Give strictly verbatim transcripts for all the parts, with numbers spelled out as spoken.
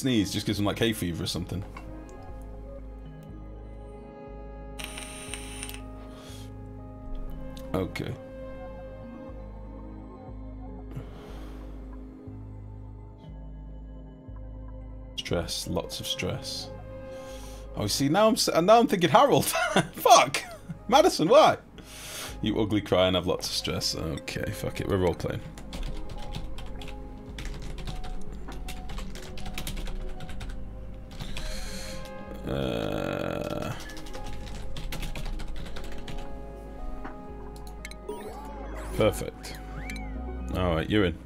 sneeze just gives them like hay fever or something. Okay. Stress, lots of stress. Oh, see, now I'm and now I'm thinking Harold. Fuck, Madison, why? You ugly cry and have lots of stress. Okay, fuck it, we're role playing. Uh... Perfect. All right, you're in.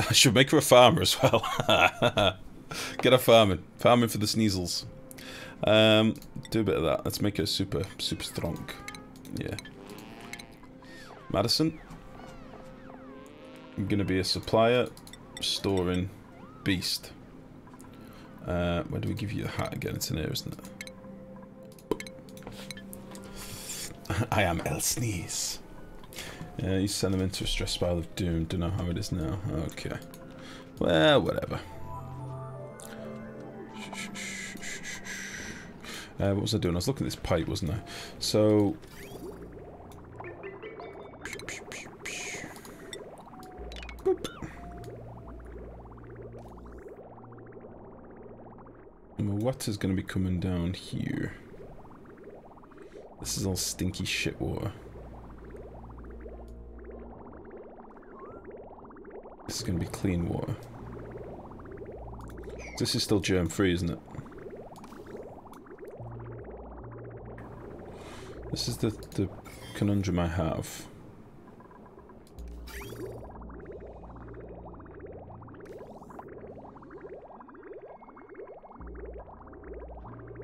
I should make her a farmer as well. Get her farming. Farming for the Sneezles. Um, do a bit of that. Let's make her super, super strong. Yeah. Madison. I'm gonna be a supplier, storing beast. Uh, where do we give you the hat again? It's in here, isn't it? I am El Sneeze. Yeah, you send them into a stress spiral of doom. Don't know how it is now. Okay. Well, whatever. Uh, what was I doing? I was looking at this pipe, wasn't I? So... Boop. And the water's going to be coming down here. This is all stinky shit water. This is going to be clean water. This is still germ-free, isn't it? This is the, the conundrum I have.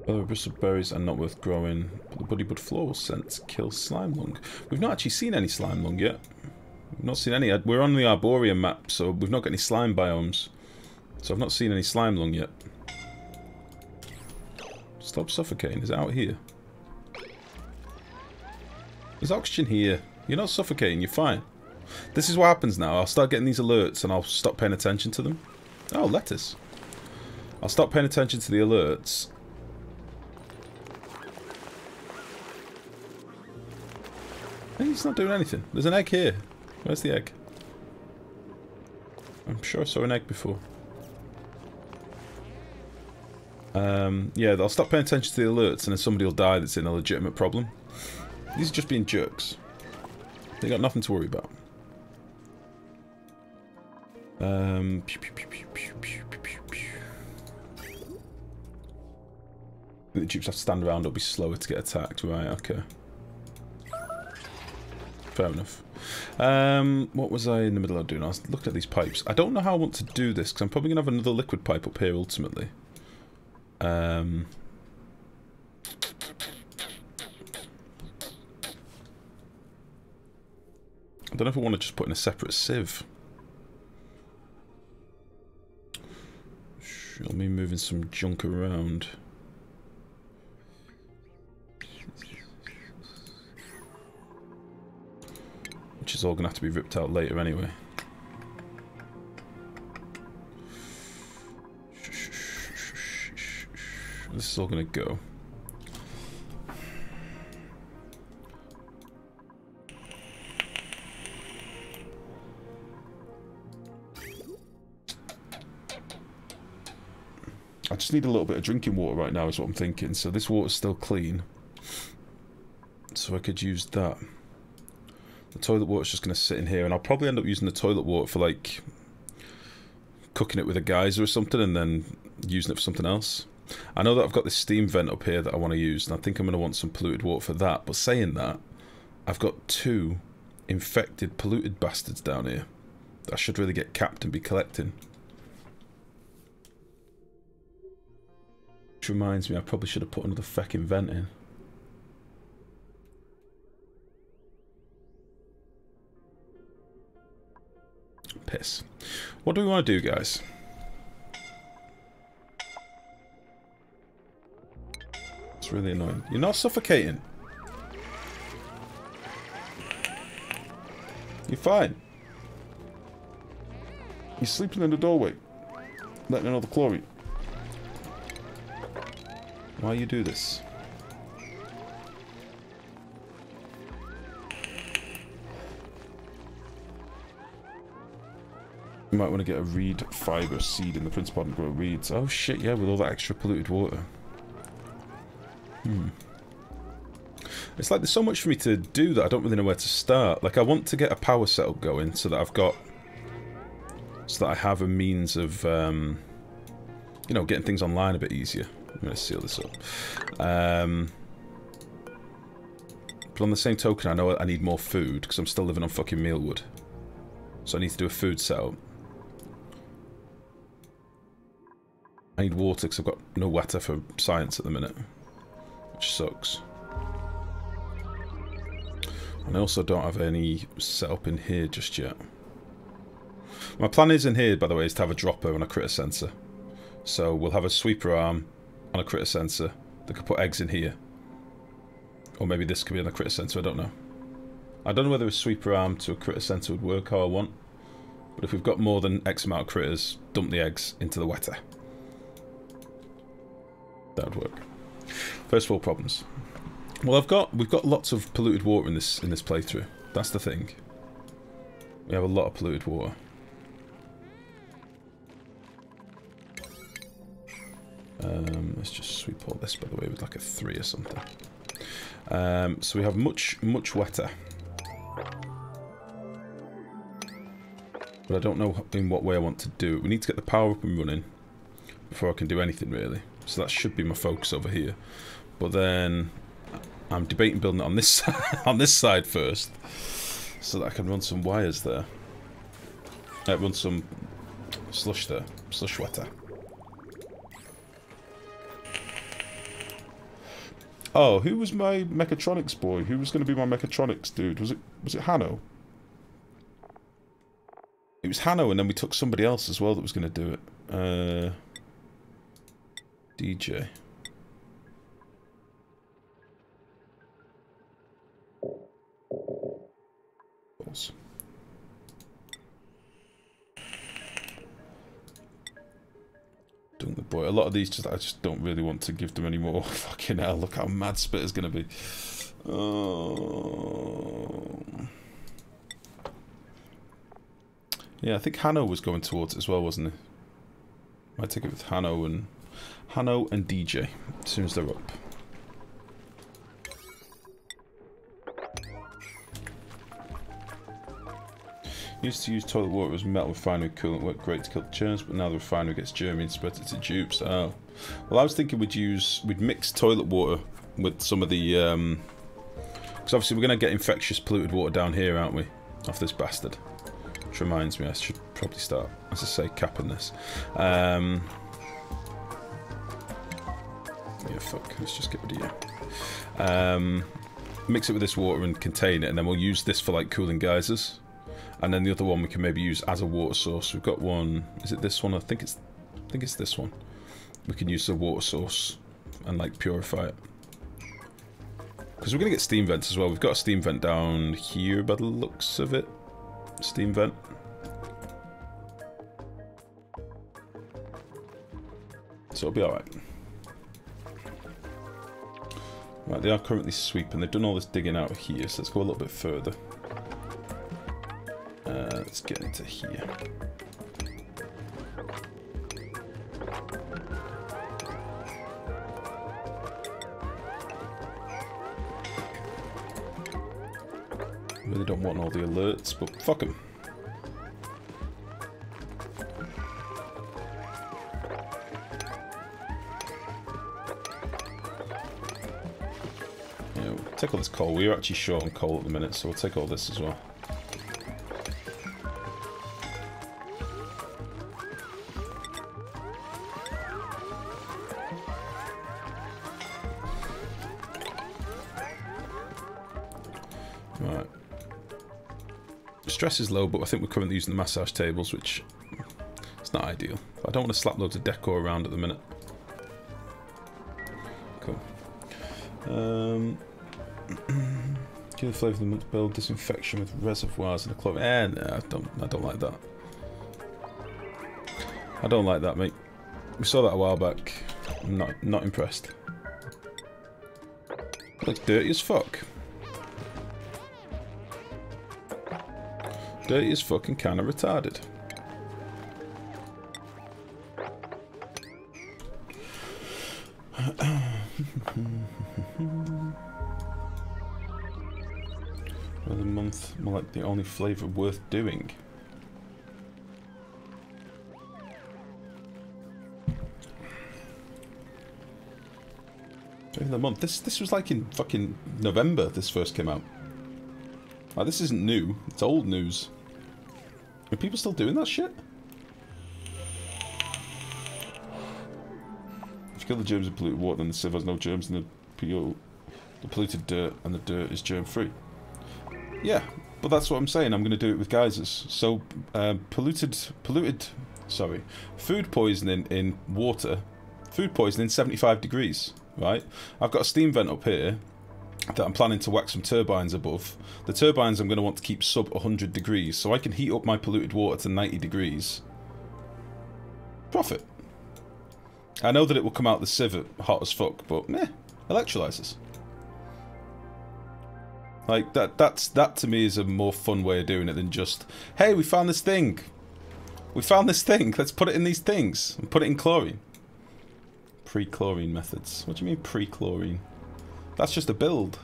Other bristle berries are not worth growing. But the bodybud floral scent kills slime lung. We've not actually seen any slime lung yet. We've not seen any. We're on the Arboria map, so we've not got any slime biomes. So I've not seen any slime lung yet. Stop suffocating. It's out here. There's oxygen here. You're not suffocating. You're fine. This is what happens now. I'll start getting these alerts and I'll stop paying attention to them. Oh, lettuce. I'll stop paying attention to the alerts. He's not doing anything. There's an egg here. Where's the egg? I'm sure I saw an egg before. Um, yeah, I'll stop paying attention to the alerts and then somebody will die that's in a legitimate problem. These are just being jerks. They got nothing to worry about. Um, pew, pew, pew, pew, pew, pew, pew, pew. The troops have to stand around or be slower to get attacked. Right, okay. Fair enough. Um, what was I in the middle of doing? I was looking at these pipes. I don't know how I want to do this because I'm probably going to have another liquid pipe up here ultimately. Um... I don't know if I want to just put in a separate sieve. She'll be moving some junk around. Which is all going to have to be ripped out later anyway. This is all going to go. I just need a little bit of drinking water right now is what I'm thinking. So this water's still clean. So I could use that. The toilet water's just going to sit in here. And I'll probably end up using the toilet water for like... cooking it with a geyser or something and then using it for something else. I know that I've got this steam vent up here that I want to use. And I think I'm going to want some polluted water for that. But saying that, I've got two infected, polluted bastards down here. That I should really get capped and be collecting. Reminds me, I probably should have put another feckin' vent in. Piss. What do we want to do, guys? It's really annoying. You're not suffocating. You're fine. You're sleeping in the doorway. let me know the glory. Why you do this? You might want to get a reed fibre seed in the Prince Pod and grow reeds. Oh shit, yeah, with all that extra polluted water. Hmm. It's like there's so much for me to do that I don't really know where to start. Like, I want to get a power setup going so that I've got... so that I have a means of, um, you know, getting things online a bit easier. I'm going to seal this up. Um, but on the same token, I know I need more food because I'm still living on fucking mealwood. So I need to do a food setup. I need water because I've got no water for science at the minute, which sucks. And I also don't have any set up in here just yet. My plan is in here, by the way, is to have a dropper and a critter sensor. So we'll have a sweeper arm and a critter sensor that could put eggs in here. Or maybe this could be on the critter sensor, I don't know. I don't know whether a sweeper arm to a critter sensor would work how I want. But if we've got more than X amount of critters, dump the eggs into the wetter. That would work. First world problems. Well, I've got we've got lots of polluted water in this in this playthrough. That's the thing. We have a lot of polluted water. Um, let's just sweep all this, by the way, with like a three or something. Um, so we have much much wetter, but I don't know in what way I want to do it. We need to get the power up and running before I can do anything really. So that should be my focus over here. But then. I'm debating building it on this on this side first, so that I can run some wires there. I run some slush there, slush water. Oh, who was my mechatronics boy? Who was going to be my mechatronics dude? Was it was it Hanno? It was Hanno, and then we took somebody else as well that was going to do it. Uh, D J. Dunk the boy. A lot of these just I just don't really want to give them any more. Fucking hell, look how mad Spit is gonna be. Oh. Yeah, I think Hanno was going towards it as well, wasn't he? I take it with Hanno and Hanno and D J as soon as they're up. Used to use toilet water as metal refinery coolant, worked great to kill the germs, but now the refinery gets germy and spreads it to dupes. Oh, well, I was thinking we'd use we'd mix toilet water with some of the um, because obviously we're gonna get infectious polluted water down here, aren't we? Off this bastard. Which reminds me, I should probably start, as I say, capping this. Um, yeah, fuck. Let's just get rid of you. Um, mix it with this water and contain it, and then we'll use this for like cooling geysers. And then the other one we can maybe use as a water source. We've got one. Is it this one? I think it's. I think it's this one. We can use the water source and like purify it. Because we're gonna get steam vents as well. We've got a steam vent down here by the looks of it. Steam vent. So it'll be all right. Right, they are currently sweeping. They've done all this digging out here, so let's go a little bit further. Uh, let's get into here. Really don't want all the alerts, but fuck them. Yeah, we'll take all this coal. We're actually short on coal at the minute, so we'll take all this as well. Stress is low, but I think we're currently using the massage tables, which it's not ideal. I don't want to slap loads of decor around at the minute. Cool. Um, give the flavour of the month build, disinfection with reservoirs and a clover. Eh, no, I don't, I don't like that. I don't like that, mate. We saw that a while back. I'm not, not impressed. Looks dirty as fuck. Dirty as fucking kinda retarded. For the month, more like the only flavour worth doing. During the month, this this was like in fucking November. This first came out. Like, this isn't new; it's old news. Are people still doing that shit? If you kill the germs in polluted water, then the sieve has no germs, and the, the polluted dirt and the dirt is germ-free. Yeah, but that's what I'm saying. I'm going to do it with geysers. So, uh, polluted, polluted, sorry, food poisoning in water, food poisoning seventy-five degrees, right? I've got a steam vent up here that I'm planning to whack some turbines above. The turbines I'm going to want to keep sub one hundred degrees, so I can heat up my polluted water to ninety degrees. Profit. I know that it will come out the sieve hot as fuck, but meh, electrolyzers. Like, that, that's, that to me is a more fun way of doing it than just, hey, we found this thing. We found this thing, let's put it in these things. And put it in chlorine. Pre-chlorine methods. What do you mean pre-chlorine? That's just a build.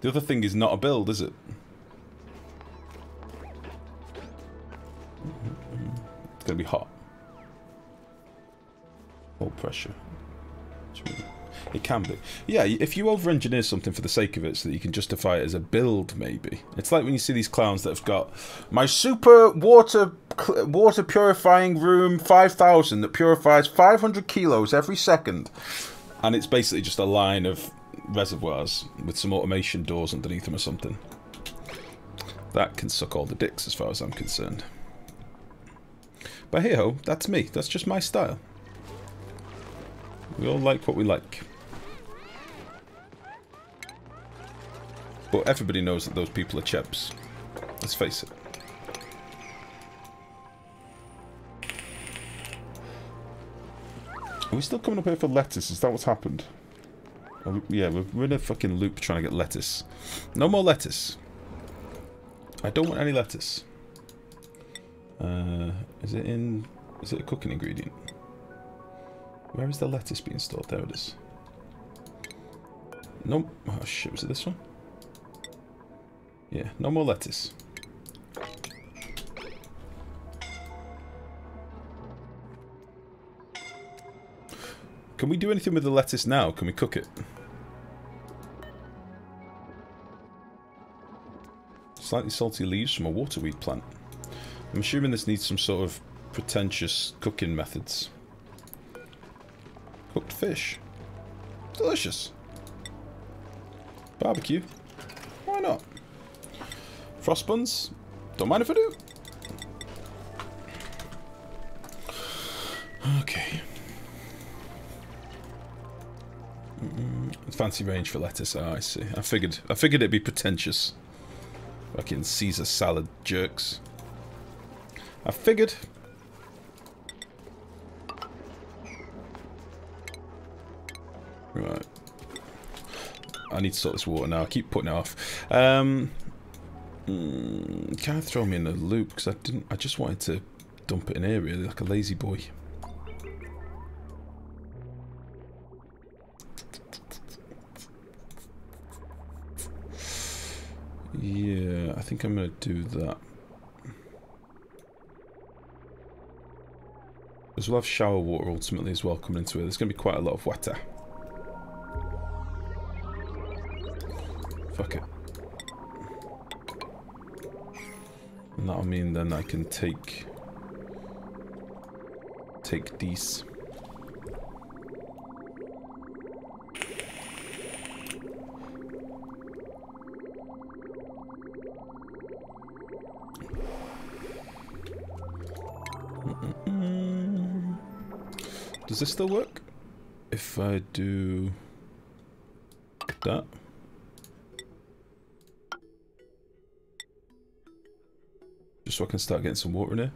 The other thing is not a build, is it? It's gonna be hot. Low pressure. It can be. Yeah, if you over-engineer something for the sake of it so that you can justify it as a build, maybe. It's like when you see these clowns that have got my super water water purifying room five thousand that purifies five hundred kilos every second. And it's basically just a line of reservoirs with some automation doors underneath them or something. That can suck all the dicks as far as I'm concerned. But hey ho, that's me. That's just my style. We all like what we like. But everybody knows that those people are cheps. Let's face it. Are we still coming up here for lettuce? Is that what's happened? Oh, yeah, we're, we're in a fucking loop trying to get lettuce. No more lettuce. I don't want any lettuce. Uh, is it in... Is it a cooking ingredient? Where is the lettuce being stored? There it is. Nope. Oh shit, was it this one? Yeah, no more lettuce. Can we do anything with the lettuce now? Can we cook it? Slightly salty leaves from a waterweed plant. I'm assuming this needs some sort of pretentious cooking methods. Cooked fish. Delicious. Barbecue. Why not? Frost buns. Don't mind if I do. Okay. Fancy range for lettuce. Oh, I see. I figured. I figured it'd be pretentious. Fucking Caesar salad jerks. I figured. Right. I need to sort this water now. I keep putting it off. Um, mm, can't throw me in the loop because I didn't. I just wanted to dump it in here, really, like a lazy boy. Yeah, I think I'm going to do that. Because we'll have shower water ultimately as well coming into it. There's going to be quite a lot of water. Fuck it. And that'll mean then I can take... Take these. Mm-mm-mm. Does this still work? If I do... That? Just so I can start getting some water in here.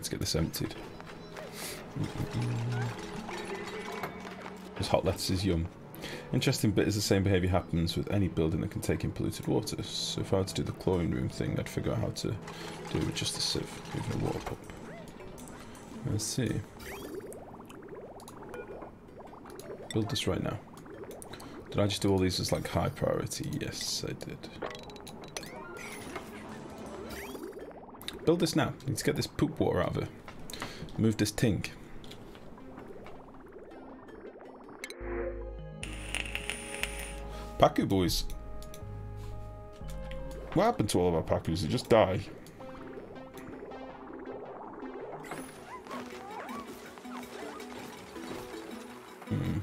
Let's get this emptied. This hot lettuce is yum. Interesting bit is the same behaviour happens with any building that can take in polluted water. So if I had to do the chlorine room thing, I'd figure out how to do it with just a sieve, even a water pump. Let's see. Build this right now. Did I just do all these as like high priority? Yes, I did. Build this now. Let's get this poop water out of it. Move this ting. Paku boys. What happened to all of our Pakus? They just die. Hmm.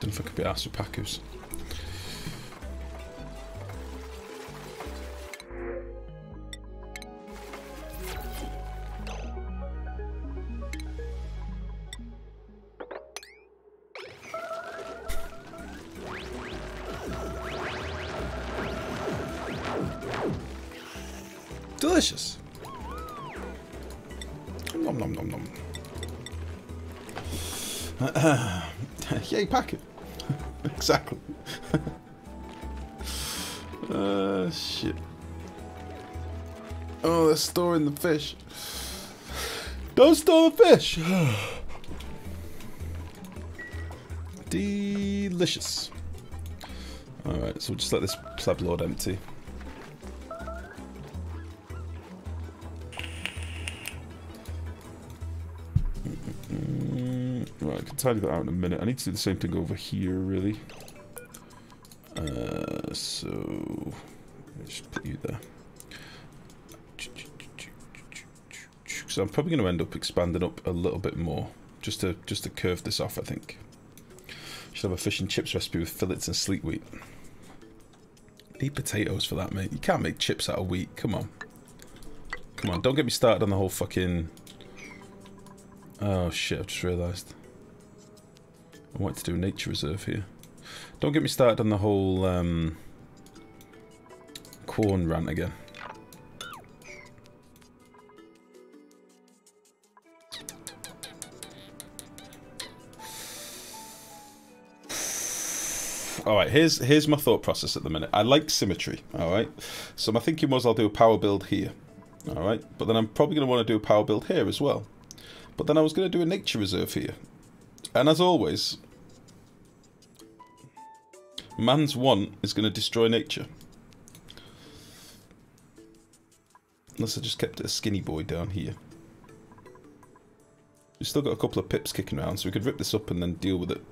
Don't think I could be asked for Pakus. Delicious. Nom nom nom nom. Uh, uh, yay, packet. Exactly. uh, shit. Oh, they're storing the fish. Don't store the fish. Delicious. All right, so we'll just let this pleb lord empty. Tidy that out in a minute. I need to do the same thing over here, really. Uh, so just put you there. So I'm probably going to end up expanding up a little bit more, just to just to curve this off. I think should have a fish and chips recipe with fillets and sleek wheat. Need potatoes for that, mate. You can't make chips out of wheat. Come on, come on. Don't get me started on the whole fucking. Oh shit! I've just realised. I want to do a nature reserve here. Don't get me started on the whole um, corn rant again. All right, here's here's my thought process at the minute. I like symmetry. All right, so my thinking was I'll do a power build here. All right, but then I'm probably going to want to do a power build here as well. But then I was going to do a nature reserve here. And as always, man's want is going to destroy nature. Unless I just kept a skinny boy down here. We've still got a couple of pips kicking around, so we could rip this up and then deal with it.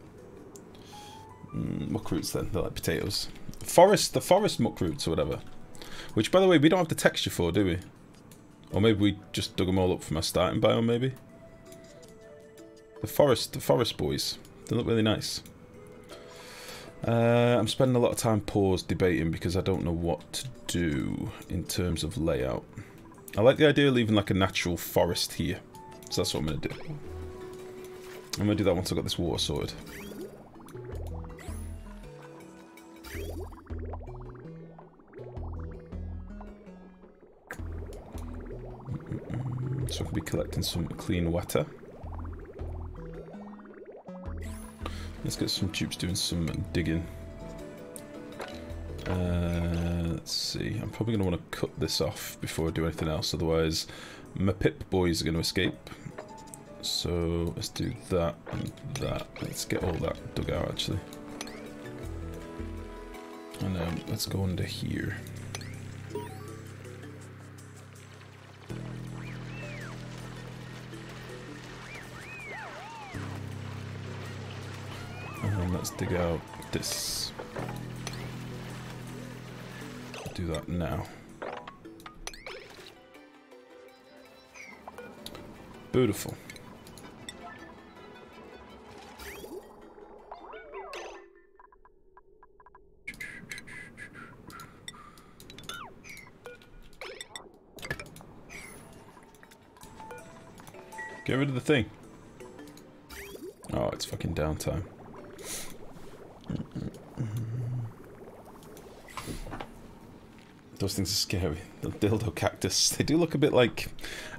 Mm, muck roots then, they're like potatoes. Forest, the forest muck roots or whatever. Which, by the way, we don't have the texture for, do we? Or maybe we just dug them all up from our starting biome, maybe? The forest, the forest boys, they look really nice. Uh, I'm spending a lot of time paused debating because I don't know what to do in terms of layout. I like the idea of leaving like a natural forest here. So that's what I'm going to do. I'm going to do that once I've got this water sorted. So I can be collecting some clean water. Let's get some tubes doing some digging. Uh, let's see. I'm probably going to want to cut this off before I do anything else. Otherwise, my pip boys are going to escape. So let's do that and that. Let's get all that dug out, actually. And um, let's go under here. Let's dig out this. Do that now. Beautiful. Get rid of the thing. Oh, it's fucking downtime. Those things are scary. The dildo cactus. They do look a bit like...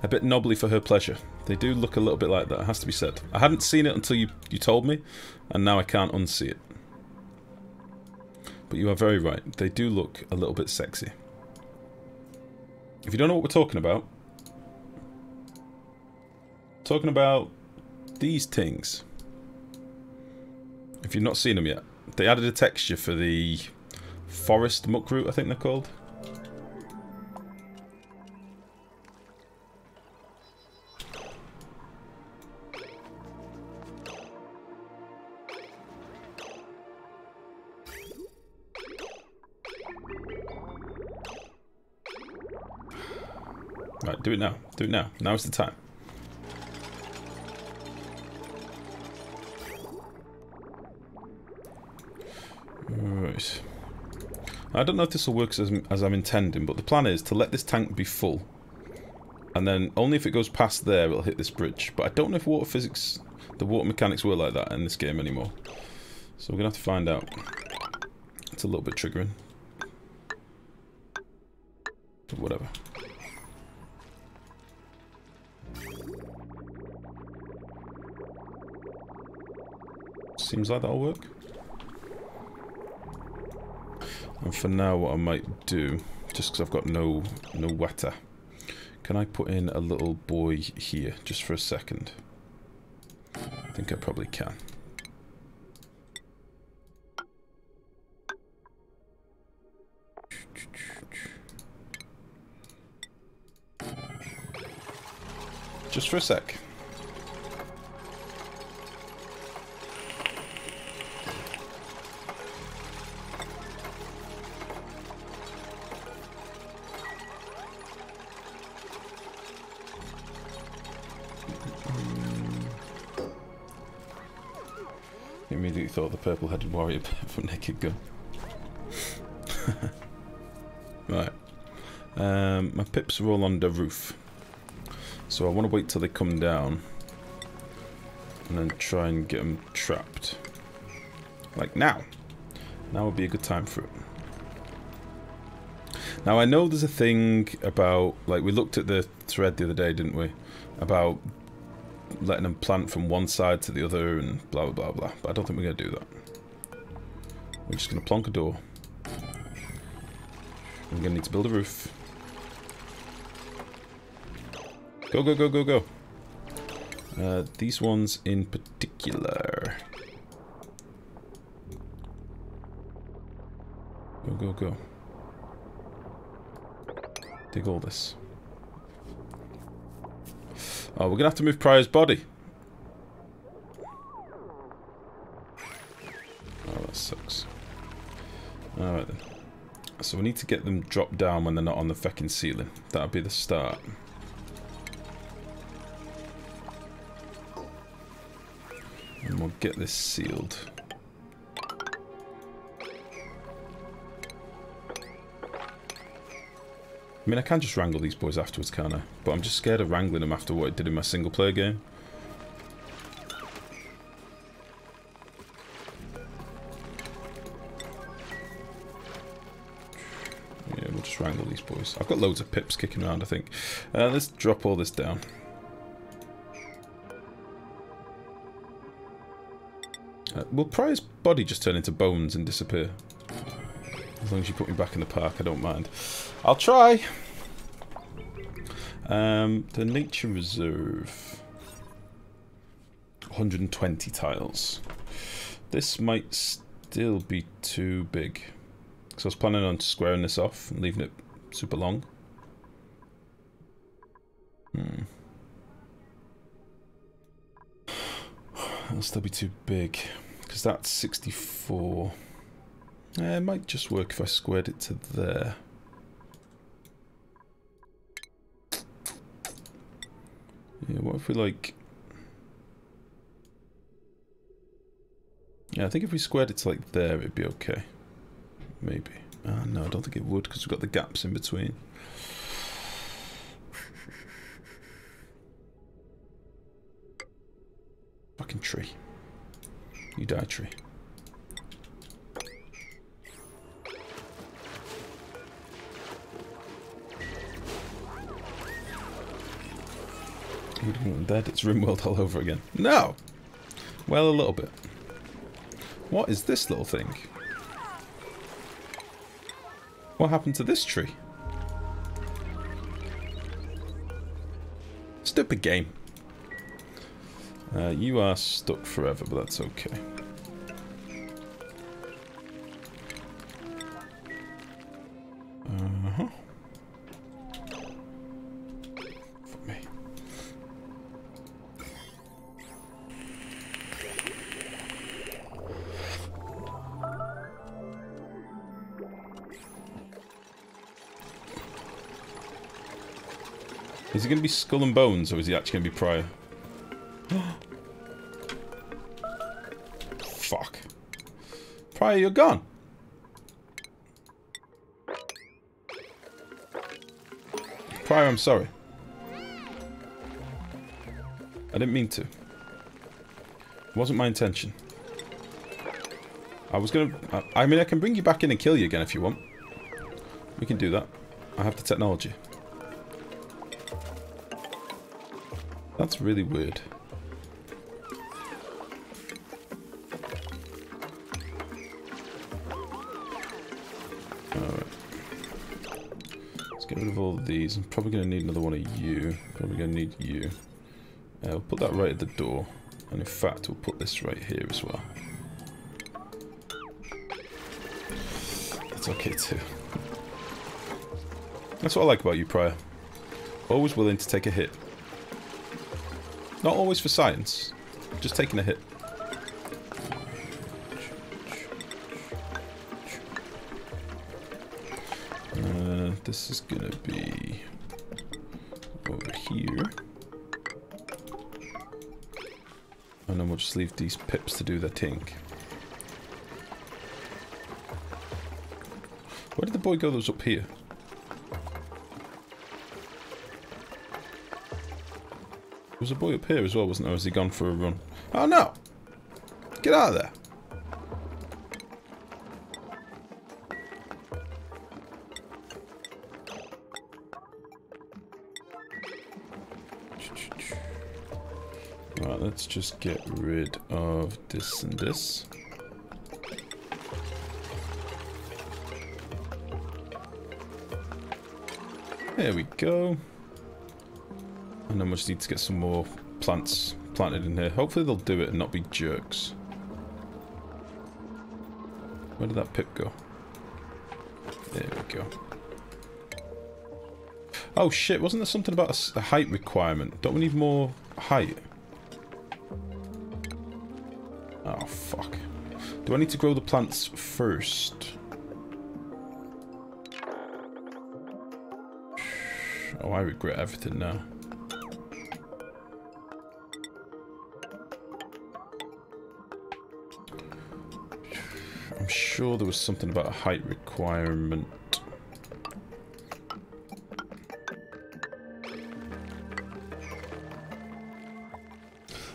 a bit knobbly for her pleasure. They do look a little bit like that, it has to be said. I hadn't seen it until you, you told me, and now I can't unsee it. But you are very right. They do look a little bit sexy. If you don't know what we're talking about... talking about these things. If you've not seen them yet. They added a texture for the... forest muckroot, I think they're called. Right, do it now. Do it now. Now is the time. Right. I don't know if this will work as, as I'm intending, but the plan is to let this tank be full. And then only if it goes past there, it'll hit this bridge. But I don't know if water physics, the water mechanics were like that in this game anymore. So we're going to have to find out. It's a little bit triggering. But whatever. Seems like that'll work. And for now, what I might do, just because I've got no no water, can I put in a little boy here, just for a second? I think I probably can. Just for a sec. Immediately thought the purple-headed warrior from Naked Gun. Right. Um, my pips are all on the roof. So I want to wait till they come down. And then try and get them trapped. Like now. Now would be a good time for it. Now I know there's a thing about... like we looked at the thread the other day, didn't we? About... letting them plant from one side to the other and blah blah blah blah. But I don't think we're going to do that. We're just going to plonk a door. I'm going to need to build a roof. Go, go, go, go, go. Uh, these ones in particular. Go, go, go. Dig all this. Oh, we're going to have to move Pryor's body. Oh, that sucks. Alright then. So we need to get them dropped down when they're not on the fucking ceiling. That'll be the start. And we'll get this sealed. I mean, I can just wrangle these boys afterwards, can't I? But I'm just scared of wrangling them after what it did in my single-player game. Yeah, we'll just wrangle these boys. I've got loads of pips kicking around, I think. Uh, let's drop all this down. Uh, will Pryor's body just turn into bones and disappear? As long as you put me back in the park, I don't mind. I'll try! Um, the nature reserve. one hundred twenty tiles. This might still be too big. Because I was planning on squaring this off and leaving it super long. Hmm. That'll still be too big. Because that's sixty-four... Uh, it might just work if I squared it to there. Yeah, what if we like... yeah, I think if we squared it to like there, it'd be okay. Maybe. Ah, no, I don't think it would, because we've got the gaps in between. Fucking tree. You die, tree. You didn't want that. It's RimWorld all over again. No! Well, a little bit. What is this little thing? What happened to this tree? Stupid game. Uh, you are stuck forever, but that's okay. Uh-huh. Fuck me. Is it going to be Skull and Bones, or is he actually going to be Pryor? Fuck. Pryor, you're gone. Pryor, I'm sorry. I didn't mean to. It wasn't my intention. I was going to... I mean, I can bring you back in and kill you again if you want. We can do that. I have the technology. That's really weird. Alright. Let's get rid of all of these. I'm probably going to need another one of you. Probably going to need you. Uh, we'll put that right at the door. And in fact, we'll put this right here as well. That's okay too. That's what I like about you, Pryor. Always willing to take a hit. Not always for science, just taking a hit. Uh, this is gonna be over here. And then we'll just leave these pips to do their thing. Where did the boy go that was up here? There was a boy up here as well, wasn't there? Or has he gone for a run? Oh no! Get out of there! Right, let's just get rid of this and this. There we go. And then we just need to get some more plants planted in here. Hopefully they'll do it and not be jerks. Where did that pip go? There we go. Oh shit, wasn't there something about a height requirement? Don't we need more height? Oh fuck. Do I need to grow the plants first? Oh, I regret everything now. I'm sure there was something about a height requirement.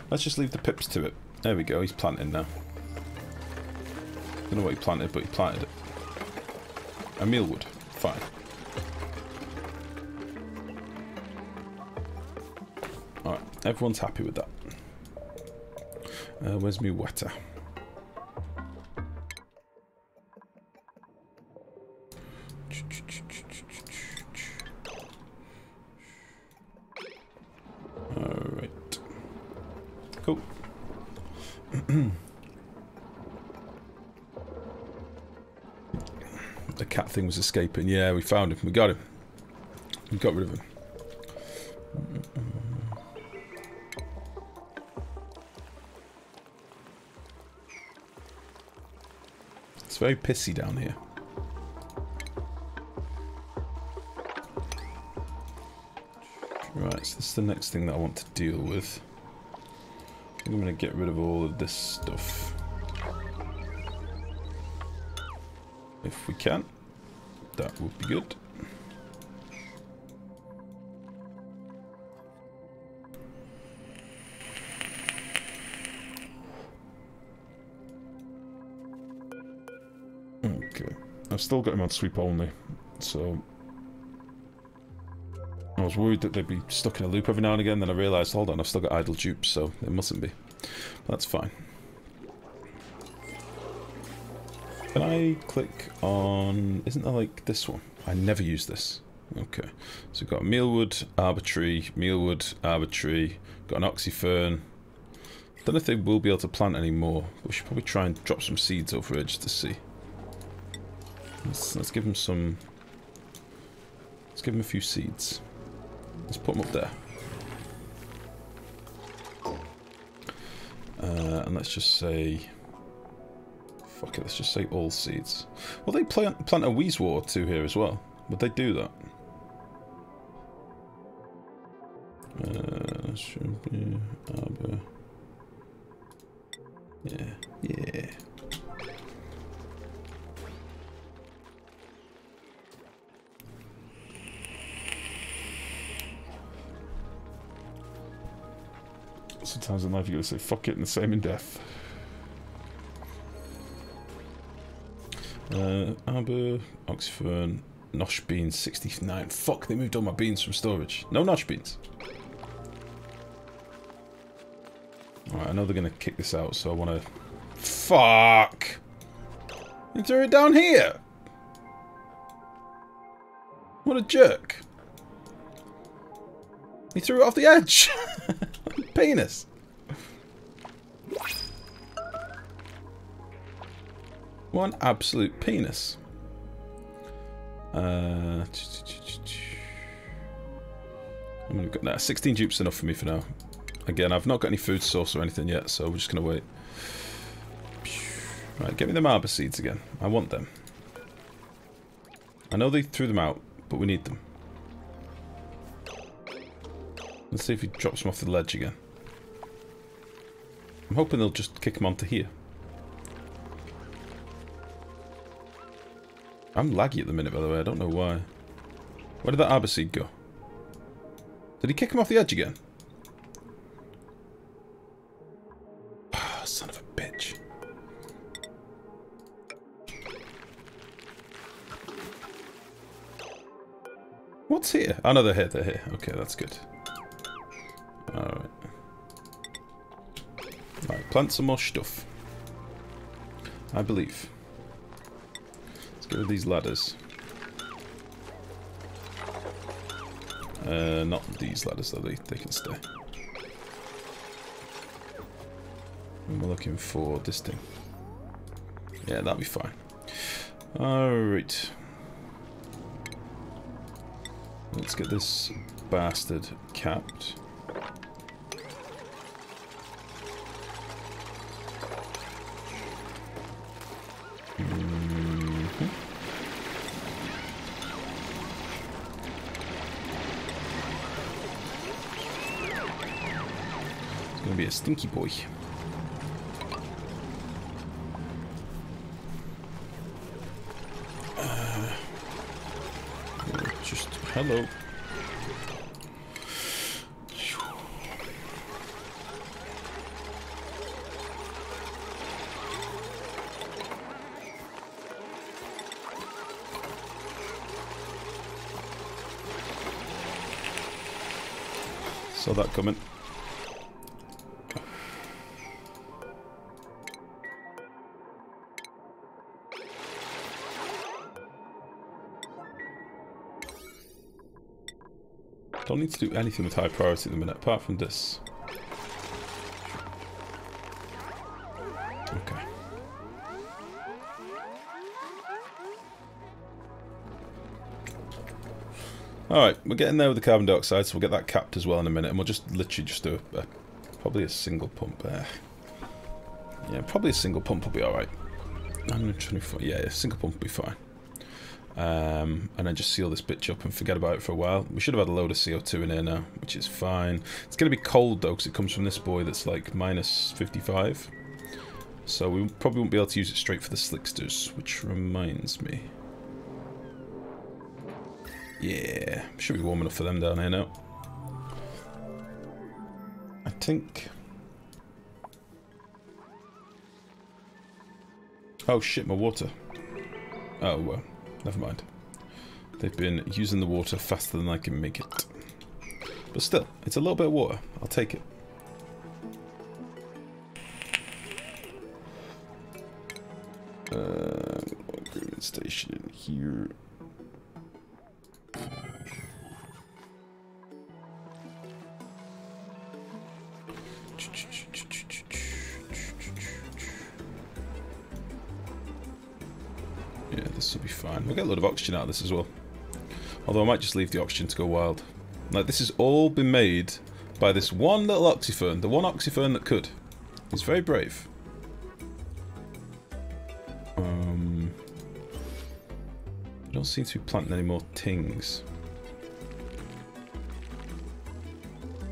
Let's just leave the pips to it. There we go, he's planting now. Don't know what he planted, but he planted it. A mealwood. Fine. Alright, everyone's happy with that. Uh, where's me water? The cat thing was escaping. Yeah, we found him. We got him. We got rid of him. It's very pissy down here. Right, so this is the next thing that I want to deal with. I think I'm going to get rid of all of this stuff. If we can, that would be good. I've still got him on sweep only, so... I was worried that they'd be stuck in a loop every now and again, then I realised, hold on, I've still got idle dupes, so it mustn't be. That's fine. Can I click on... isn't there like this one? I never use this. Okay. So we've got Mealwood, Arbitree, Mealwood, Arbitree, got an Oxyfern. Don't know if they will be able to plant any more. We should probably try and drop some seeds over here just to see. Let's, let's give them some... let's give them a few seeds. Let's put them up there. Uh, and let's just say... fuck it, let's just say all seeds. Will they plant, plant a Weezwar or two here as well? Would they do that? Uh, should be arbor. Yeah, yeah. Sometimes in life you gotta say fuck it, and the same in death. Uh, arbor, Oxyfern, Nosh Beans sixty-nine. Fuck, they moved all my beans from storage. No Nosh Beans. Alright, I know they're going to kick this out, so I want to... fuck! You threw it down here! What a jerk. He threw it off the edge! Penis! One absolute penis. Uh, I'm gonna go, nah, sixteen dupes enough for me for now. Again, I've not got any food source or anything yet, so we're just gonna wait. Right, get me them arbor seeds again. I want them. I know they threw them out, but we need them. Let's see if he drops them off the ledge again. I'm hoping they'll just kick them onto here. I'm laggy at the minute, by the way. I don't know why. Where did that arbor seed go? Did he kick him off the edge again? Oh, son of a bitch. What's here? Oh, no, they're here. They're here. Okay, that's good. Alright. Alright, plant some more stuff. I believe. Go with these ladders. Uh, not these ladders though, they, they can stay. And we're looking for this thing. Yeah, that'll be fine. Alright. Let's get this bastard capped. Be a stinky boy. Uh, just hello. Saw that coming. Don't need to do anything with high priority at the minute, apart from this. Okay. Alright, we're getting there with the carbon dioxide, so we'll get that capped as well in a minute, and we'll just literally just do a, a, probably a single pump there. Yeah, probably a single pump will be alright. nine twenty-four, yeah, a single pump will be fine. Um, and then just seal this bitch up and forget about it for a while. We should have had a load of C O two in here now, which is fine. It's going to be cold though, because it comes from this boy that's like minus fifty-five. So we probably won't be able to use it straight for the slicksters, which reminds me. Yeah, should be warm enough for them down here now. I think... oh shit, my water. Oh, well, never mind. They've been using the water faster than I can make it. But still, it's a little bit of water. I'll take it. Uh, agreement station in here. Yeah, this will be fine. We'll get a lot of oxygen out of this as well. Although I might just leave the oxygen to go wild. Like, this has all been made by this one little oxyfern. The one oxyfern that could. He's very brave. Um, I don't seem to be planting any more things.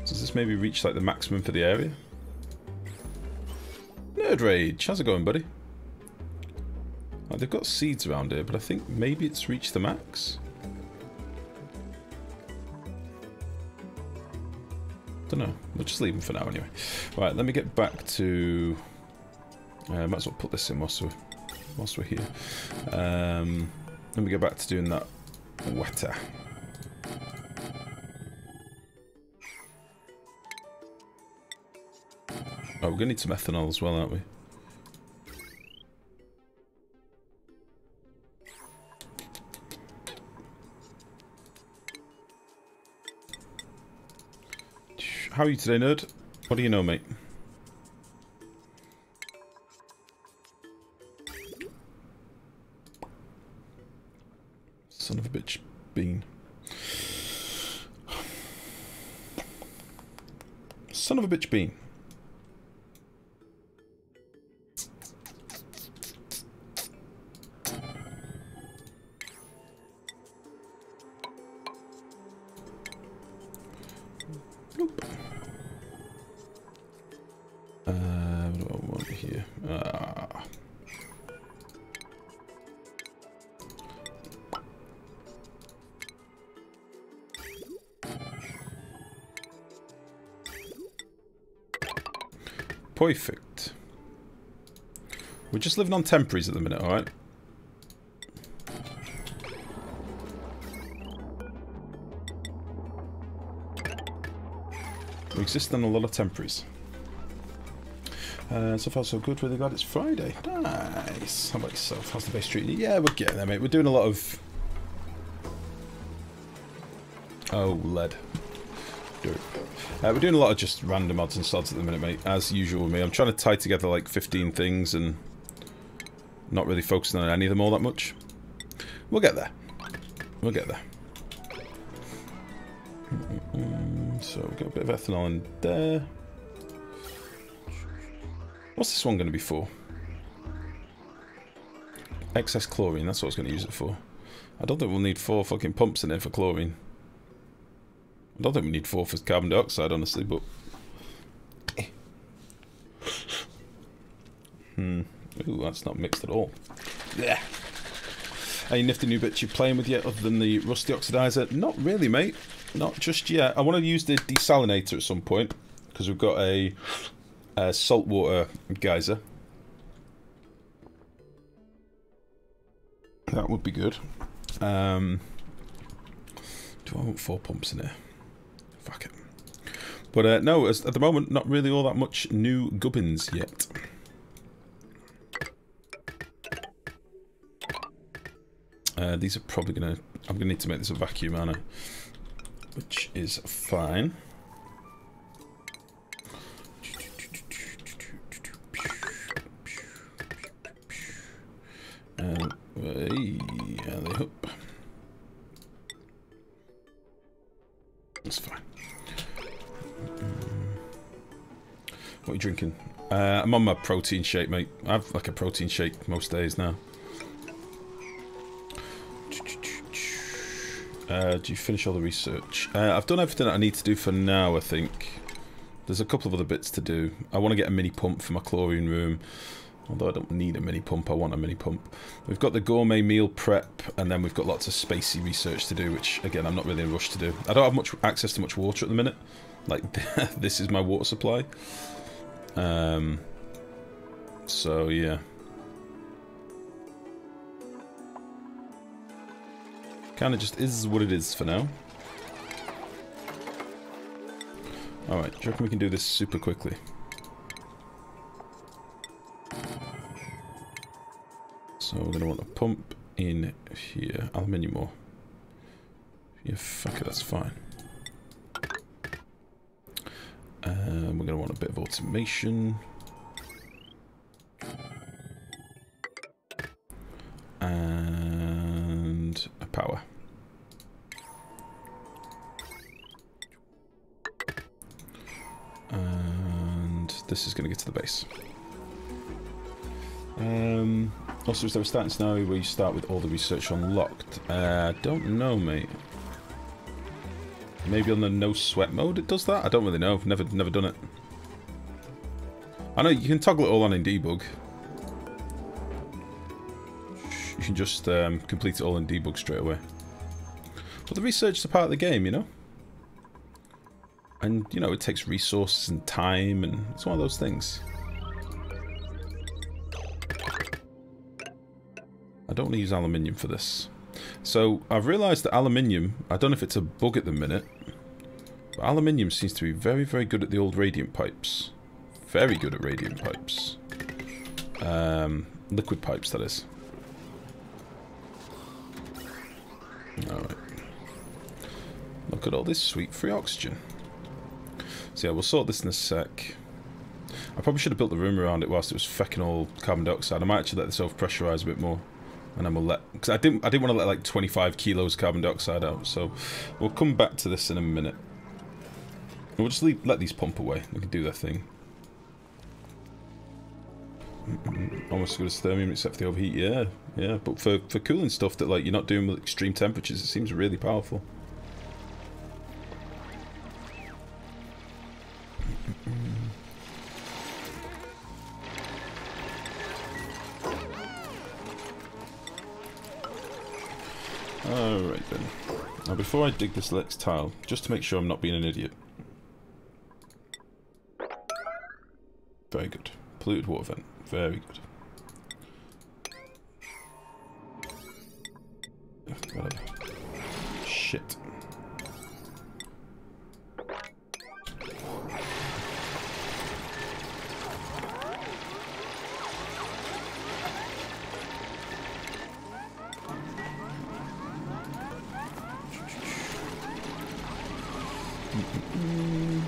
Does this maybe reach, like, the maximum for the area? Nerd Rage! How's it going, buddy? Like, they've got seeds around here, but I think maybe it's reached the max? Don't know. We'll just leave them for now, anyway. Right, let me get back to... Uh, might as well put this in whilst we're, whilst we're here. Um, let me get back to doing that water. Oh, we're going to need some ethanol as well, aren't we? How are you today, nerd? What do you know, mate? Son of a bitch bean. Son of a bitch bean. Perfect. We're just living on temporaries at the minute, alright? We exist on a lot of temporaries. Uh, so far so good, really glad it's Friday. Nice. How about yourself? How's the base treating you? Yeah, we're getting there, mate. We're doing a lot of... Oh, lead. Dirt. Uh, we're doing a lot of just random odds and sods at the minute, mate, as usual with me. I'm trying to tie together like fifteen things and not really focusing on any of them all that much. We'll get there. We'll get there. Mm-mm-mm. So we've got a bit of ethanol in there. What's this one going to be for? Excess chlorine, that's what I was going to use it for. I don't think we'll need four fucking pumps in there for chlorine. I don't think we need four for carbon dioxide, honestly, but... hmm. Ooh, that's not mixed at all. Yeah. Any nifty new bits you're playing with yet, other than the rusty oxidizer? Not really, mate. Not just yet. I want to use the desalinator at some point, because we've got a, a saltwater geyser. That would be good. Um, do I want four pumps in here? Fuck it. But uh, no, as, at the moment, not really all that much new gubbins yet. Uh, these are probably gonna... I'm gonna need to make this a vacuum, aren't I? Which is fine. Um, hey, yeah, they hope. That's fine. What are you drinking? Uh, I'm on my protein shake, mate. I have like a protein shake most days now. Uh, do you finish all the research? Uh, I've done everything that I need to do for now, I think. There's a couple of other bits to do. I want to get a mini pump for my chlorine room. Although I don't need a mini pump, I want a mini pump. We've got the gourmet meal prep, and then we've got lots of spacey research to do, which, again, I'm not really in a rush to do. I don't have much access to much water at the minute. Like, this is my water supply. Um, so, yeah. Kinda just is what it is for now. Alright, do you reckon we can do this super quickly? So we're gonna want a pump in here. Aluminium ore. Yeah, fuck it, that's fine. Um, we're gonna want a bit of automation. And a power. And this is going to get to the base. Um, also, is there a starting scenario where you start with all the research unlocked? I uh, don't know, mate. Maybe on the no sweat mode it does that? I don't really know. I've never, never done it. I know you can toggle it all on in debug. You can just um, complete it all in debug straight away. But the research is a part of the game, you know? And, you know, it takes resources and time, and it's one of those things. I don't want to use aluminium for this. So, I've realised that aluminium, I don't know if it's a bug at the minute, but aluminium seems to be very, very good at the old radiant pipes. Very good at radiant pipes. Um, liquid pipes, that is. Alright. Look at all this sweet free oxygen. So yeah, we'll sort this in a sec. I probably should have built the room around it whilst it was fucking all carbon dioxide. I might actually let this over-pressurize a bit more. And then we'll let... Because I didn't, I didn't want to let like twenty-five kilos carbon dioxide out. So we'll come back to this in a minute. We'll just leave, let these pump away. They can do their thing. Mm-mm. Almost as good as thermium except for the overheat, yeah, yeah. But for, for cooling stuff that like you're not doing with extreme temperatures, it seems really powerful. Alright then. Now before I dig this next tile, just to make sure I'm not being an idiot. Very good. Polluted water vent. Very good. Whatever. Shit. Mm-mm-mm.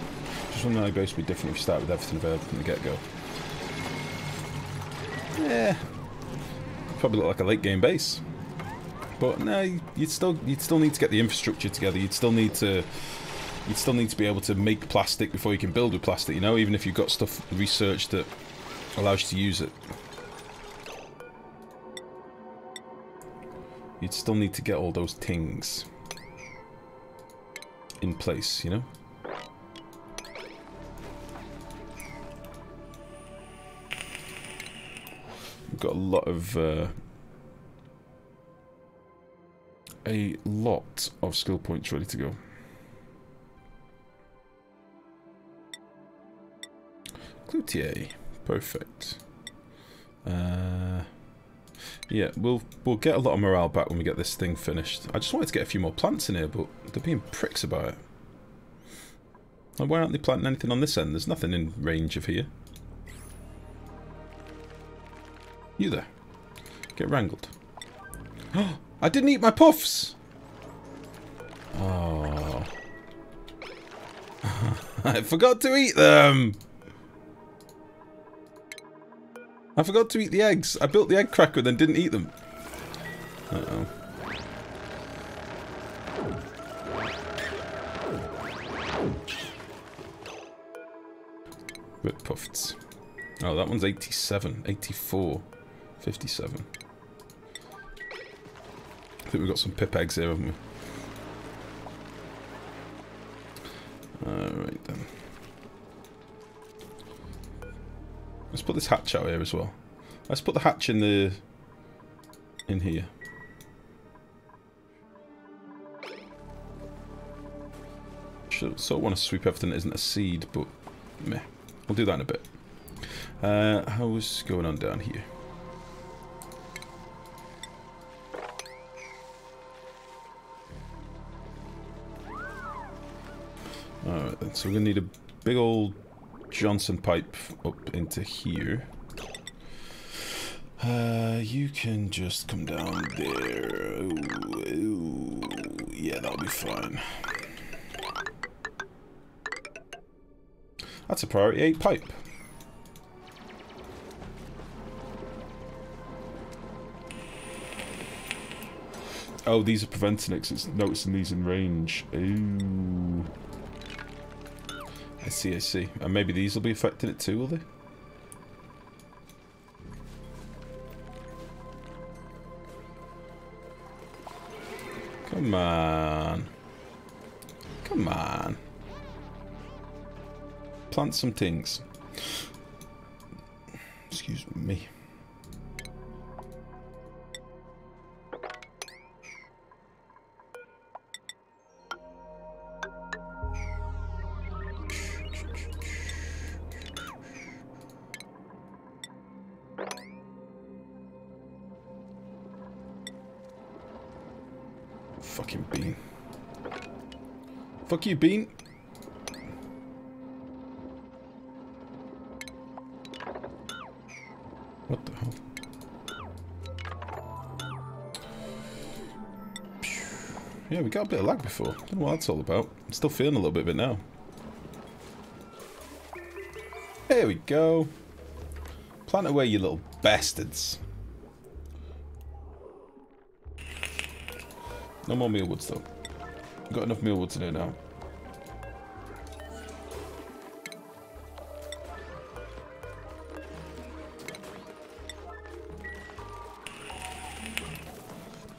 Just wondering how the base would be different if you start with everything available from the get-go. Yeah, probably look like a late game base, but no, you'd still you'd still need to get the infrastructure together. You'd still need to you'd still need to be able to make plastic before you can build with plastic. You know, even if you've got stuff researched that allows you to use it, you'd still need to get all those things in place. You know. Got a lot of uh, a lot of skill points ready to go. Cloutier, perfect. Uh, yeah, we'll we'll get a lot of morale back when we get this thing finished. I just wanted to get a few more plants in here, but they're being pricks about it. Like, why aren't they planting anything on this end? There's nothing in range of here. You there. Get wrangled. I didn't eat my puffs! Oh. I forgot to eat them! I forgot to eat the eggs. I built the egg cracker then didn't eat them. Uh-oh. Bit puffed. Oh, that one's eighty-seven, eighty-four. fifty-seven. I think we've got some pip eggs here, haven't we? Alright then. Let's put this hatch out here as well. Let's put the hatch in the... in here. Should sort of want to sweep everything that isn't a seed, but meh. We'll do that in a bit. Uh, how's going on down here? Alright then, so we're gonna need a big old Johnson pipe up into here. Uh, you can just come down there. Ooh, ooh. Yeah, that'll be fine. That's a priority eight pipe. Oh, these are preventing it, 'cause it's noticing these in range. Ooh. I see, I see. And maybe these will be affecting it too, will they? Come on. Come on. Plant some things. Excuse me. Fucking bean. Fuck you, bean. What the hell? Yeah, we got a bit of lag before. Don't know what that's all about. I'm still feeling a little bit of it now. There we go. Plant away, you little bastards. No more mealwoods though. We've got enough mealwoods in here now.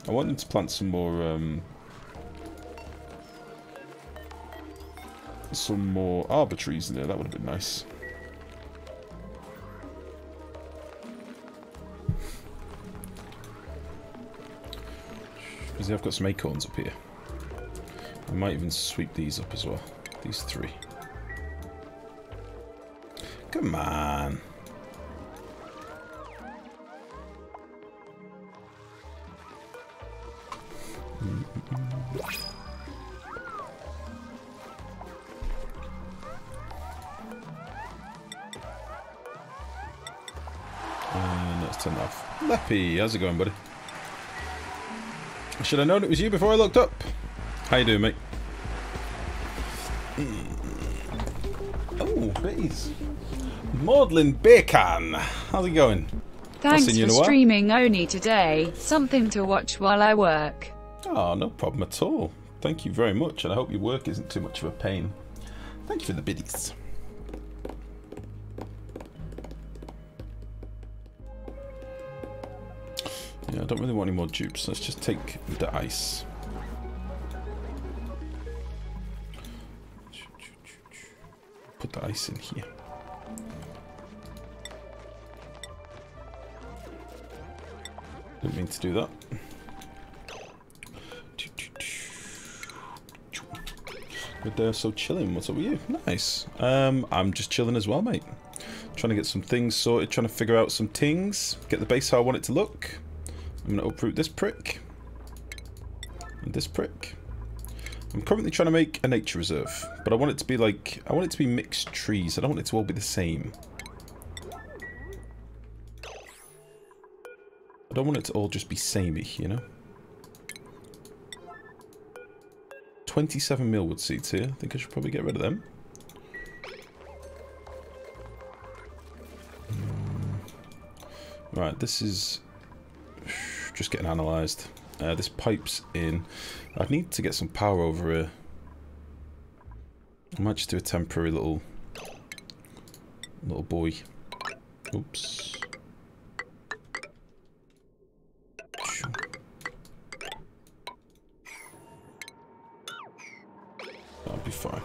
I want them to plant some more, um, some more arbor trees in there. That would have been nice. I've got some acorns up here. I might even sweep these up as well. These three. Come on. And that's enough. Leppy, how's it going, buddy? Should I known it was you before I looked up? How you doing, mate? Oh, bees. Maudlin Bacon. How's it going? Thanks for streaming Oni today. Something to watch while I work. Oh, no problem at all. Thank you very much, and I hope your work isn't too much of a pain. Thank you for the biddies. Yeah, I don't really want any more dupes. Let's just take the ice. Put the ice in here. Didn't mean to do that. Good day, so chilling. What's up with you? Nice. Um, I'm just chilling as well, mate. Trying to get some things sorted. Trying to figure out some things. Get the base how I want it to look. I'm going to uproot this prick, and this prick. I'm currently trying to make a nature reserve, but I want it to be like, I want it to be mixed trees. I don't want it to all be the same. I don't want it to all just be samey, you know? twenty-seven millwood seeds here. I think I should probably get rid of them. Right, this is... just getting analysed. Uh, this pipe's in. I need to get some power over here. I might just do a temporary little... little boy. Oops. That'll be fine.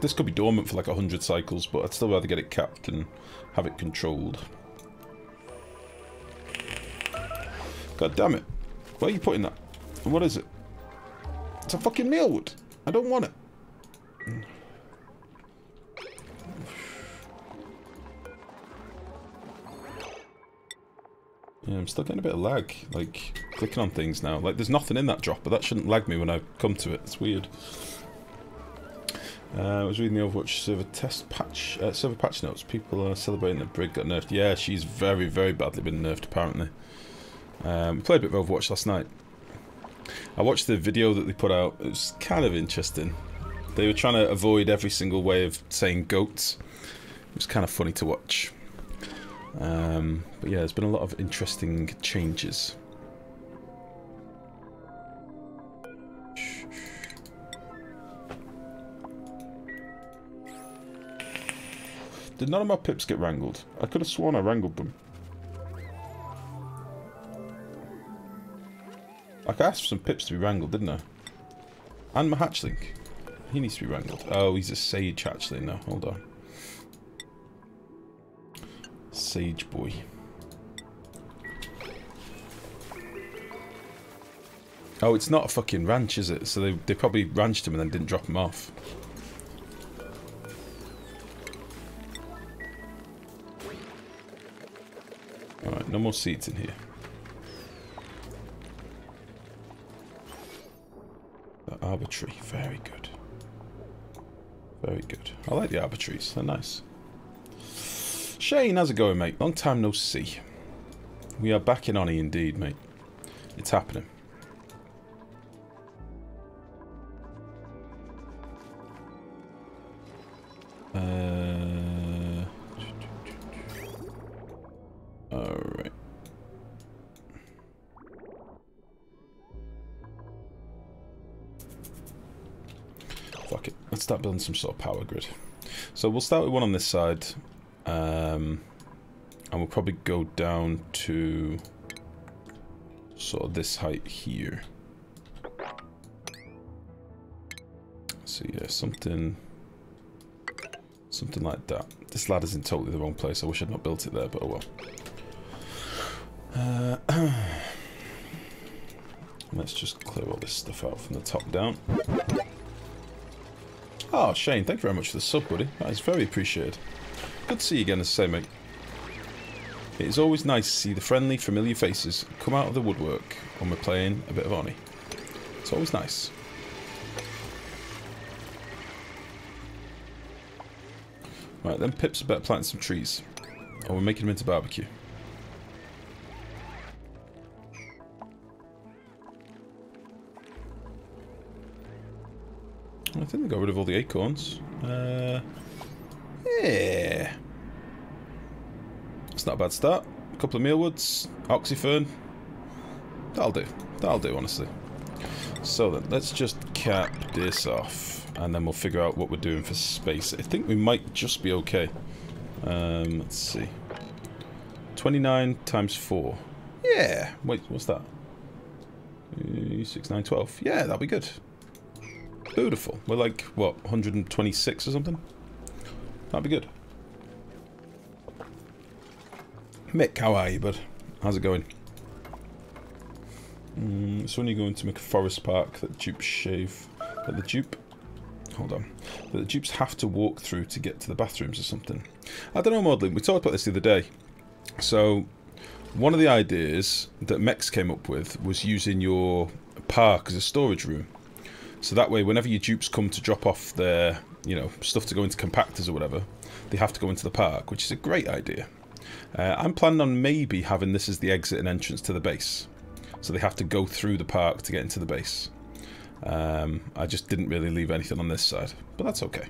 This could be dormant for like a hundred cycles, but I'd still rather get it capped and have it controlled. God damn it. Where are you putting that? What is it? It's a fucking mealwood. I don't want it. Yeah, I'm still getting a bit of lag. Like, clicking on things now. Like, there's nothing in that dropper. That shouldn't lag me when I come to it. It's weird. Uh, I was reading the Overwatch server test patch, uh, server patch notes. People are celebrating that Brig got nerfed. Yeah, she's very, very badly been nerfed apparently. Um, played a bit of Overwatch last night. I watched the video that they put out. It was kind of interesting. They were trying to avoid every single way of saying GOATS. It was kind of funny to watch. Um, but yeah, there's been a lot of interesting changes. Did none of my pips get wrangled? I could have sworn I wrangled them. Like, I asked for some pips to be wrangled, didn't I? And my hatchling. He needs to be wrangled. Oh, he's a sage hatchling now. Hold on. Sage boy. Oh, it's not a fucking ranch, is it? So they, they probably ranched him and then didn't drop him off. Alright, no more seeds in here. The arbor tree, very good. Very good. I like the arbor trees, they're nice. Shane, how's it going, mate? Long time no see. We are back in O N I indeed, mate. It's happening. Uh... Alright. Fuck it. Let's start building some sort of power grid. So we'll start with one on this side. Um, and we'll probably go down to sort of this height here. So yeah, something, something like that. This ladder's in totally the wrong place. I wish I'd not built it there, but oh well. Uh, let's just clear all this stuff out from the top down. Oh, Shane, thank you very much for the sub, buddy. That is very appreciated. Good to see you again, as I say, mate. It is always nice to see the friendly, familiar faces come out of the woodwork when we're playing a bit of O N I. It's always nice. Right, then pips are better planting some trees. Or we're making them into barbecue. I think they got rid of all the acorns. Uh... Yeah. It's not a bad start. A couple of mealwoods, oxyfern. That'll do. That'll do, honestly. So then, let's just cap this off, and then we'll figure out what we're doing for space. I think we might just be okay. Um, let's see. twenty-nine times four. Yeah. Wait, what's that? six, nine, twelve. Yeah, that'll be good. Beautiful. We're like, what, one hundred twenty-six or something? That'd be good. Mick, how are you, bud? How's it going? Mm, so when you're going to make a forest park that dupes shave... That the dupe... Hold on. That the dupes have to walk through to get to the bathrooms or something. I don't know, Maudlin. We talked about this the other day. So, one of the ideas that Mex came up with was using your park as a storage room. So that way, whenever your dupes come to drop off their... you know, stuff to go into compactors or whatever, they have to go into the park, which is a great idea. Uh, I'm planning on maybe having this as the exit and entrance to the base. So they have to go through the park to get into the base. Um, I just didn't really leave anything on this side, but that's okay.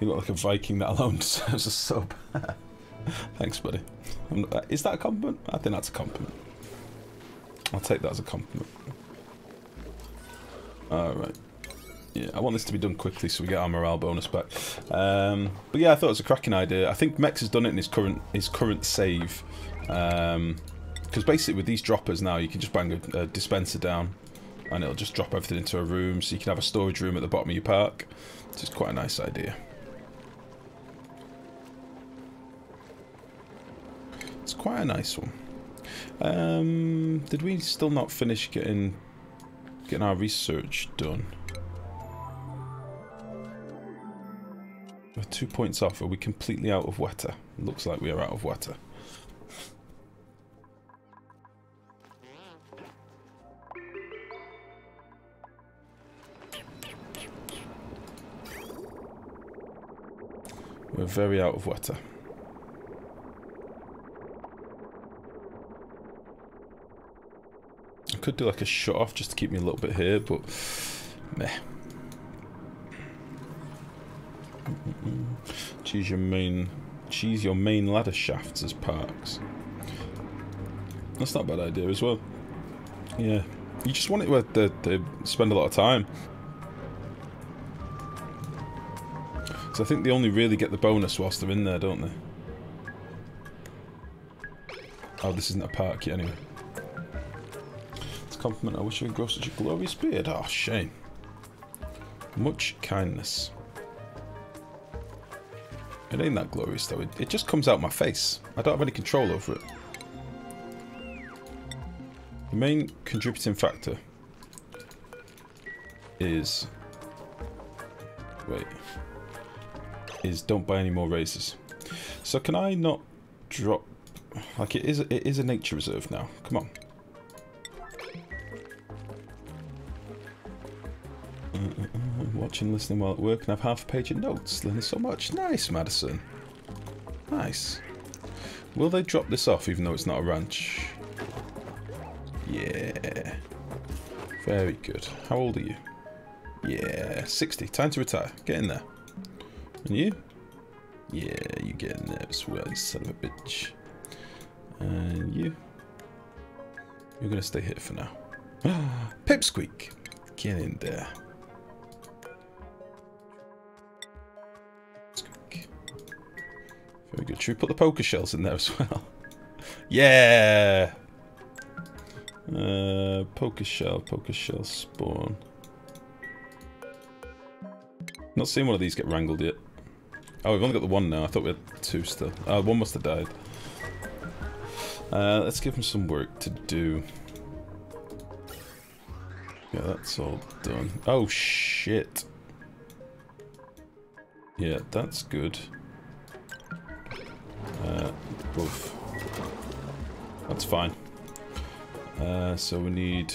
You look like a Viking that alone deserves a sub. Thanks, buddy. I'm not, is that a compliment? I think that's a compliment. I'll take that as a compliment. Alright. Yeah, I want this to be done quickly so we get our morale bonus back. Um, but yeah, I thought it was a cracking idea. I think Mex has done it in his current his current save. Because um, basically with these droppers now, you can just bang a, a dispenser down and it'll just drop everything into a room. So you can have a storage room at the bottom of your park. It's just quite a nice idea. It's quite a nice one. Um, did we still not finish getting getting our research done? We're two points off. Are we completely out of water? Looks like we are out of water. We're very out of water. I could do like a shut off just to keep me a little bit here, but meh. Choose your main, choose your main ladder shafts as parks. That's not a bad idea as well. Yeah, you just want it where they, they spend a lot of time. So I think they only really get the bonus whilst they're in there, don't they? Oh, this isn't a park yet anyway. It's a compliment. I wish I could grow such a glorious beard. Oh, shame. Much kindness. It ain't that glorious though. It, it just comes out my face. I don't have any control over it. The main contributing factor is... Wait... is don't buy any more razors. So can I not drop... Like it is, it is a nature reserve now. Come on. Mm-mm-mm. Watching, listening while at work, and I've half a page of notes. Learning so much. Nice, Madison. Nice. Will they drop this off even though it's not a ranch? Yeah. Very good. How old are you? Yeah, sixty. Time to retire. Get in there. And you? Yeah, you get in there as well, you son of a bitch. And you? You're gonna stay here for now. Pipsqueak! Get in there. Pipsqueak. Very good. Should we put the poker shells in there as well? Yeah! Uh, poker shell, poker shell spawn. Not seen one of these get wrangled yet. Oh, we've only got the one now. I thought we had two still. Uh, one must have died. Uh, let's give him some work to do. Yeah, that's all done. Oh, shit. Yeah, that's good. Uh, both. That's fine. Uh, so we need...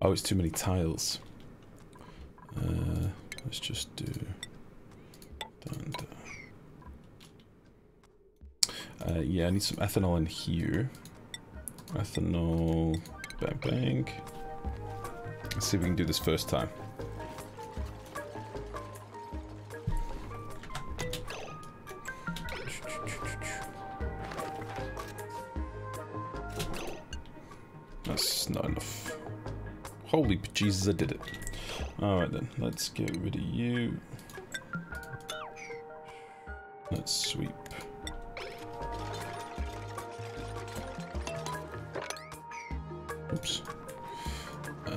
Oh, it's too many tiles. Uh, let's just do... Down, down. Uh, yeah, I need some ethanol in here. Ethanol... Bang, bang. Let's see if we can do this first time. That's not enough. Holy Jesus, I did it. Alright then, let's get rid of you. Let's sweep. Oops. Uh,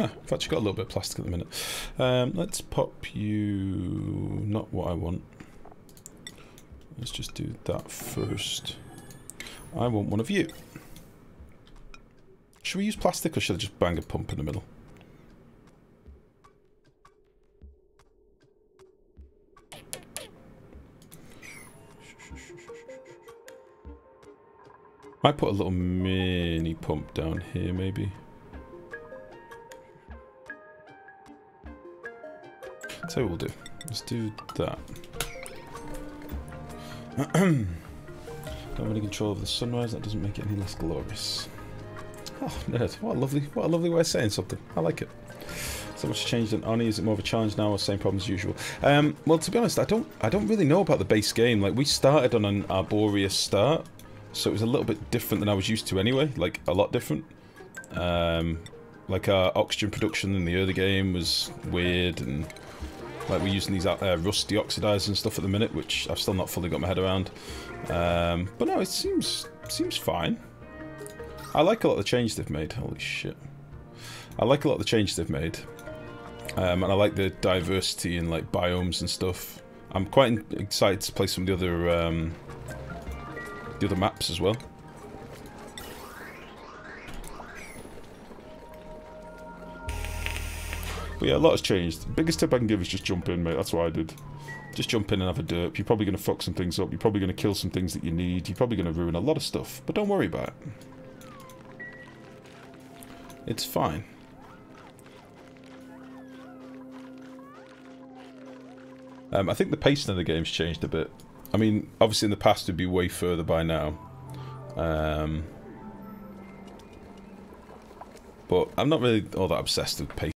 ah, I've actually got a little bit of plastic at the minute. Um, let's pop you... Not what I want. Let's just do that first. I want one of you. Should we use plastic or should I just bang a pump in the middle? I put a little mini pump down here maybe. So we'll do. Let's do that. Don't have any control over the sunrise, that doesn't make it any less glorious. Oh, nerd, what a lovely, what a lovely way of saying something. I like it. So much changed in O N I, is it more of a challenge now or same problem as usual? Um, well, to be honest, I don't I don't really know about the base game. Like, we started on an Arboria start, so it was a little bit different than I was used to anyway, like, a lot different. Um, like, our oxygen production in the early game was weird, and... Like, we're using these uh, rust deoxidizers and stuff at the minute, which I've still not fully got my head around. Um, but no, it seems seems fine. I like a lot of the changes they've made. Holy shit. I like a lot of the changes they've made. Um, and I like the diversity in, like, biomes and stuff. I'm quite excited to play some of the other, um, the other maps as well. But yeah, a lot has changed. The biggest tip I can give is just jump in, mate. That's what I did. Just jump in and have a derp. You're probably going to fuck some things up. You're probably going to kill some things that you need. You're probably going to ruin a lot of stuff. But don't worry about it. It's fine. Um, I think the pacing of the game's changed a bit. I mean, obviously in the past it'd be way further by now. Um, but I'm not really all that obsessed with pacing.